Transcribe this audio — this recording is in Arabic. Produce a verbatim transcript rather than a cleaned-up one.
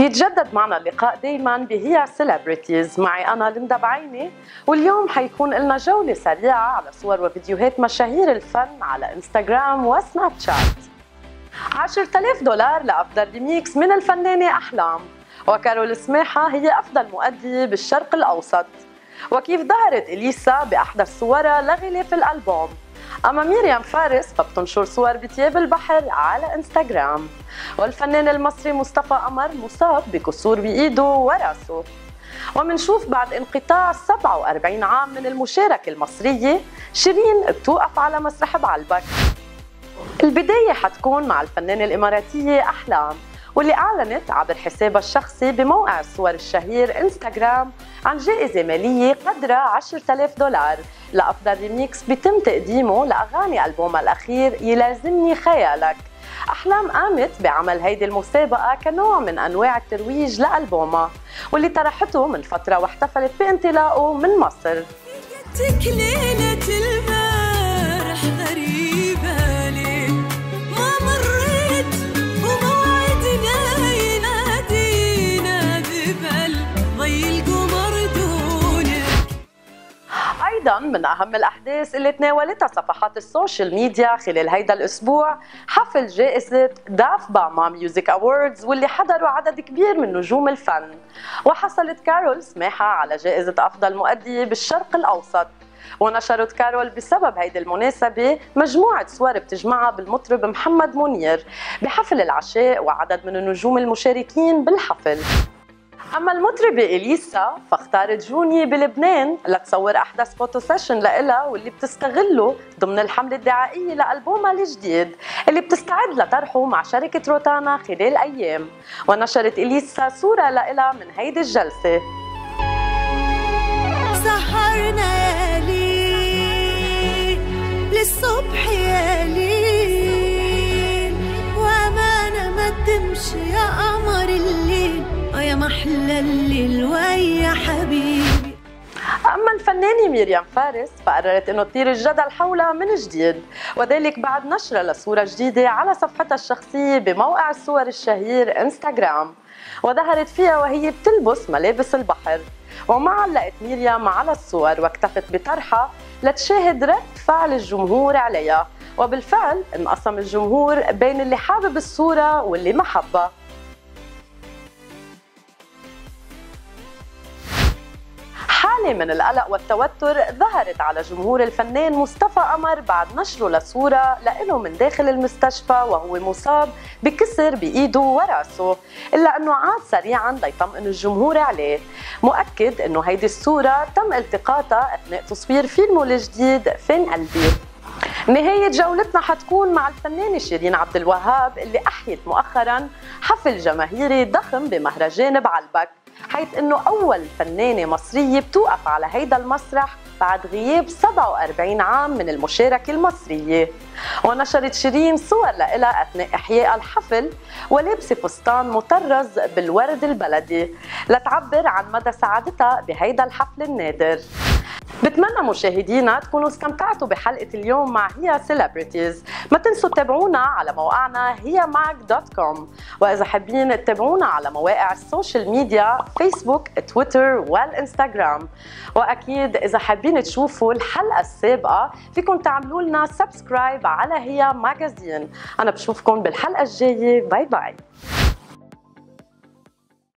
بيتجدد معنا اللقاء دايما بهي سيلبرتيز. معي أنا ليندا بعيني، واليوم حيكون لنا جولة سريعة على صور وفيديوهات مشاهير الفن على انستغرام وسناب شات. عشرة آلاف دولار لأفضل ريميكس من الفنانة أحلام، وكارول سماحه هي أفضل مؤدية بالشرق الأوسط، وكيف ظهرت إليسا بأحدث صورها لغلاف الألبوم. أما ميريام فارس فبتنشر صور بثياب البحر على انستغرام، والفنان المصري مصطفى قمر مصاب بكسور بإيده وراسه. ومنشوف بعد انقطاع سبعة وأربعين عام من المشاركة المصرية شيرين بتوقف على مسرح بعلبك. البداية حتكون مع الفنانة الإماراتية أحلام، واللي أعلنت عبر حسابها الشخصي بموقع الصور الشهير انستغرام عن جائزة مالية قدرها عشرة آلاف دولار لأفضل ريميكس بيتم تقديمه لأغاني ألبومها الأخير يلازمني خيالك. أحلام قامت بعمل هيدي المسابقة كنوع من أنواع الترويج لألبومها، واللي طرحته من فترة واحتفلت بانطلاقه من مصر. أيضاً من أهم الأحداث اللي تناولتها صفحات السوشيال ميديا خلال هيدا الأسبوع حفل جائزة داف باما ميوزيك أوردز، واللي حضروا عدد كبير من نجوم الفن. وحصلت كارول سماحه على جائزة أفضل مؤدية بالشرق الأوسط، ونشرت كارول بسبب هيدي المناسبة مجموعة صور بتجمعها بالمطرب محمد مونير بحفل العشاء وعدد من النجوم المشاركين بالحفل. أما المطربة إليسا فاختارت جوني بلبنان لتصور أحدث فوتو سيشن لإلها، واللي بتستغله ضمن الحملة الدعائية لألبومها الجديد اللي بتستعد لطرحه مع شركة روتانا خلال أيام. ونشرت إليسا صورة لإلها من هيدي الجلسة. سهرنا يالي للصبح يالي وما نمتمش يا قمر الليل يا محلى الليل ويا حبيبي. أما الفنانة ميريام فارس فقررت أنه تثير الجدل حولها من جديد، وذلك بعد نشرها لصورة جديدة على صفحتها الشخصية بموقع الصور الشهير انستغرام، وظهرت فيها وهي بتلبس ملابس البحر. وما علقت ميريام على الصور واكتفت بطرحها لتشاهد رد فعل الجمهور عليها، وبالفعل انقسم الجمهور بين اللي حابب الصورة واللي ما حبها. من القلق والتوتر ظهرت على جمهور الفنان مصطفى قمر بعد نشره لصورة لإله من داخل المستشفى وهو مصاب بكسر بإيده وراسه، إلا أنه عاد سريعا ليطمئن الجمهور عليه، مؤكد أنه هيدي الصورة تم التقاطها أثناء تصوير فيلمه الجديد فين قلبي. نهاية جولتنا حتكون مع الفنانة شيرين عبد الوهاب، اللي أحيت مؤخرا حفل جماهيري ضخم بمهرجان بعلبك، حيث أنه أول فنانة مصرية بتوقف على هيدا المسرح بعد غياب سبعة وأربعين عام من المشاركة المصرية. ونشرت شيرين صور لإلها أثناء إحياء الحفل ولابسة فستان مطرز بالورد البلدي لتعبر عن مدى سعادتها بهيدا الحفل النادر. بتمنى مشاهدينا تكونوا استمتعتوا بحلقة اليوم مع هي سيلبرتيز. ما تنسوا تتابعونا على موقعنا هيماغ دوت كوم، وإذا حابين تتابعونا على مواقع السوشيال ميديا فيسبوك تويتر والإنستغرام. وأكيد إذا حابين تشوفوا الحلقة السابقة فيكم تعملوا لنا سبسكرايب على هي ماجازين. أنا بشوفكم بالحلقة الجاية. باي باي.